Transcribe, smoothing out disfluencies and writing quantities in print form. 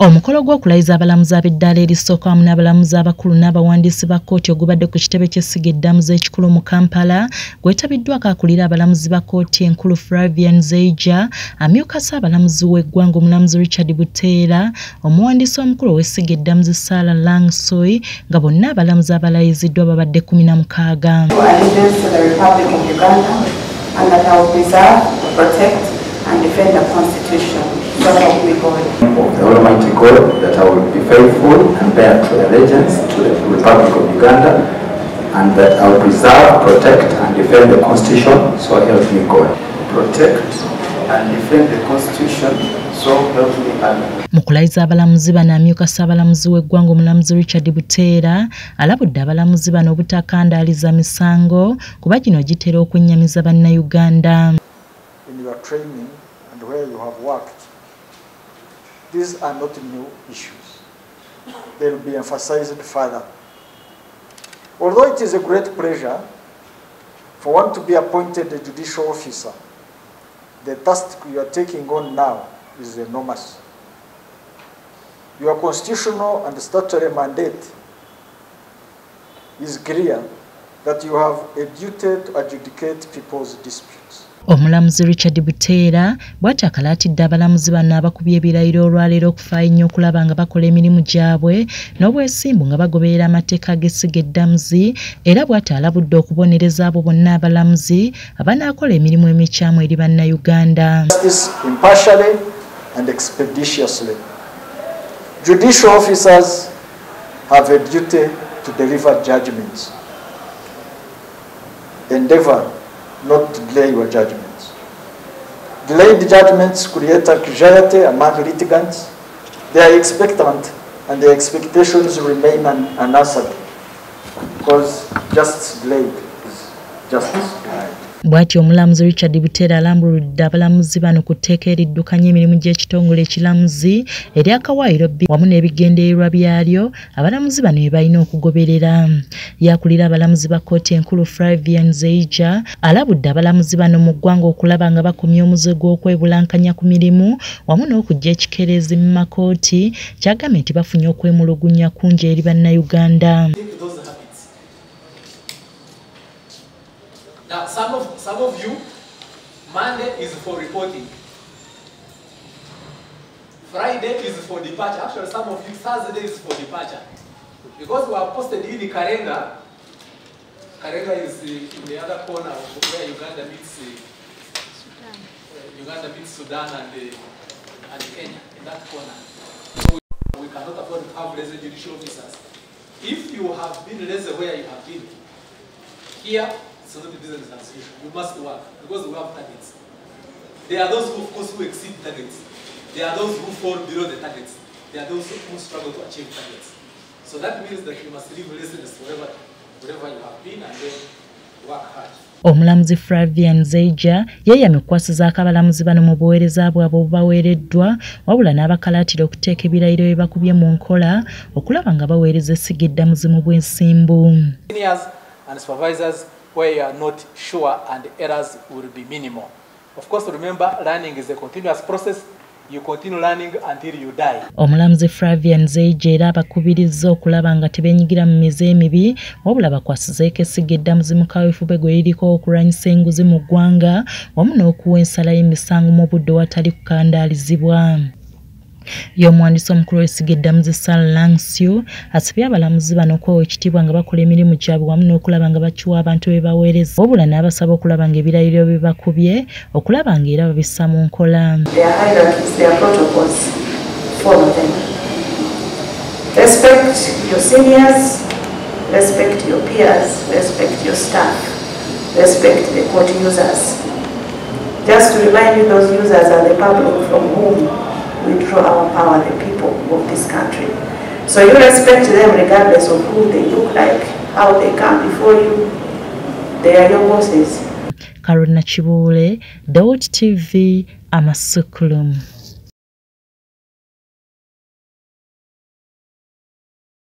Omukolo gw'okulayiza abalamuzi ab'eddaala erisooka wamu n'abalamuzi abakulu n'abawandiisi ba kkooti ogubadde ku kitebe ky'essiga eddamu z'ekikulu mu Kampala gwetabiddwako akulira abalamuzi ba kkooti enkulu Flavian Zeja, amyuka ssaabalamuzi w'eggwanga omulamuzi Richard Buteera, omuwandiisi omukulu w'essiga eddamu Salala Langsoy nga bonna abalamuzi abalayiziddwa babadde 16. And defend the Constitution. So help me God. The Almighty God, that I will be faithful and bear true allegiance to the Republic of Uganda, and that I will preserve, protect, and defend the Constitution. So help me God. Protect and defend the Constitution. So help me God. Mukulayiza abalamuzi bano amyuka ssaabalamuzi w'eggwanga omulamuzi Richard Buteera alabudde abalamuzi bano obutakandaaliza misango kuba gino gitera okunnyamiza bannayuganda. In your training and where you have worked, these are not new issues. They will be emphasized further. Although it is a great pleasure for one to be appointed a judicial officer, the task you are taking on now is enormous. Your constitutional and statutory mandate is clear that you have a duty to adjudicate people's disputes. Omulamuzi Richard Buteera bw'ataakalaatidde abalamuzi bano abakubye ebirayiro olwaleero okufaayo ennyo okulaba nga bakola emirimu gyabwe n'obwesimbu nga bagoberera amateeka g'essiga eddamuzi, era bw'ataalabudde okubonereza abo bonna abalamuzi abanaakola emirimu emikyamu eri bannayuganda. Impartially and expeditiously. Judicial officers have a duty to deliver judgments. Endeavour not to delay your judgments. Delayed judgments create a casualty among litigants. They are expectant and their expectations remain unanswered because justice delayed is justice denied. Bw'atyo omulamuzi Richard Buteera alambuludde abalamuzi bano ku tteeka eriddukanya emirimu gy'ekitongole ekiramuzi eryakawaayiro wamu n'ebigendererwa byalyo abalamuzi bano bye balina okugoberera. Yakulira abalamuzi ba kkooti enkulu Flavian Zeja alabudde abalamuzi bano mu ggwanga okulaba nga bakomya omuze gw'okwebulankanya ku mirimu wamu n'okuggya ekikeerezi mu makooti kyagambye nti bafunye okwemulugunya kungi eri bannayuganda. Now, some of you, Monday is for reporting. Friday is for departure. Actually, some of you, Thursday is for departure. Because we are posted in the calendar. Calendar is in the other corner of where Uganda meets Sudan and Kenya, in that corner. So we cannot afford to have lazy judicial officers. If you have been lazy where you have been, here, so not the business as usual. We must work because we have targets. There are those who, of course, who exceed targets. There are those who fall below the targets. There are those who struggle to achieve targets. So that means that you must leave lessons wherever you have been and then work hard. Omulamuzi Flavian Zeja yeye amekwasizaako abalamuzi bano mu buweereza bwabwe obubaweereddwa wabula n'abakalaatira okuteeka ebirayiro bye bakubye mu nkola okulaba nga baweereza essiga eddamuzi mu bw'ensimbu. And supervisors where you are not sure and errors will be minimal. Of course, remember, learning is a continuous process. You continue learning until you die. Omulamuzi Flavian Zeja era abakubirizza okulaba nga tebenyigira mu mize emibi wabula bakwasizeeko essiga eddamuzi mu kaweefube gwe liriko okulwanyisa enguzi mu ggwanga wamu n'okuwa ensala y'emisango mu budde watali kukandalizibwa. Y'omuwandiisi omukulu w'essiga eddamuzi Salala Langsoy asabye abalamuzi bano okwewa ekitiibwa nga bakola emirimu gyabwe wamu n'okulaba nga bakiwa abantu be baweereza wabula n'abasaba okulaba ng'ebirayiro bye bakubye okulaba ng'era babissa mu nkola. Respect your seniors, respect your peers, respect your staff, respect the court users. Just to remind you, those users are the public from whom withdraw our power, the people of this country. So you respect them regardless of who they look like, how they come before you. They are your bosses. Karuna Chibule, Dot TV, Amasukulum.